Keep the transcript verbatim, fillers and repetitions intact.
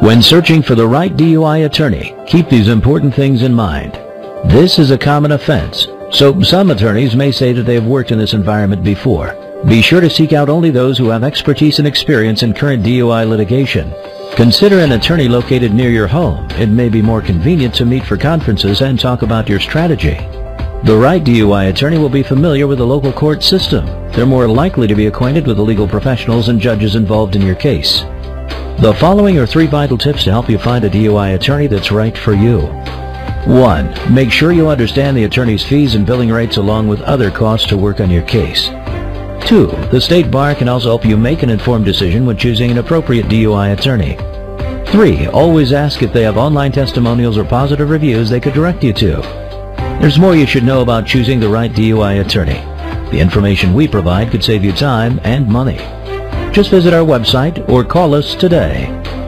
When searching for the right D U I attorney, keep these important things in mind. This is a common offense, so some attorneys may say that they have worked in this environment before. Be sure to seek out only those who have expertise and experience in current D U I litigation. Consider an attorney located near your home. It may be more convenient to meet for conferences and talk about your strategy. The right D U I attorney will be familiar with the local court system. They're more likely to be acquainted with the legal professionals and judges involved in your case. The following are three vital tips to help you find a D U I attorney that's right for you. one. Make sure you understand the attorney's fees and billing rates along with other costs to work on your case. two. The state bar can also help you make an informed decision when choosing an appropriate D U I attorney. three. Always ask if they have online testimonials or positive reviews they could direct you to. There's more you should know about choosing the right D U I attorney. The information we provide could save you time and money. Just visit our website or call us today.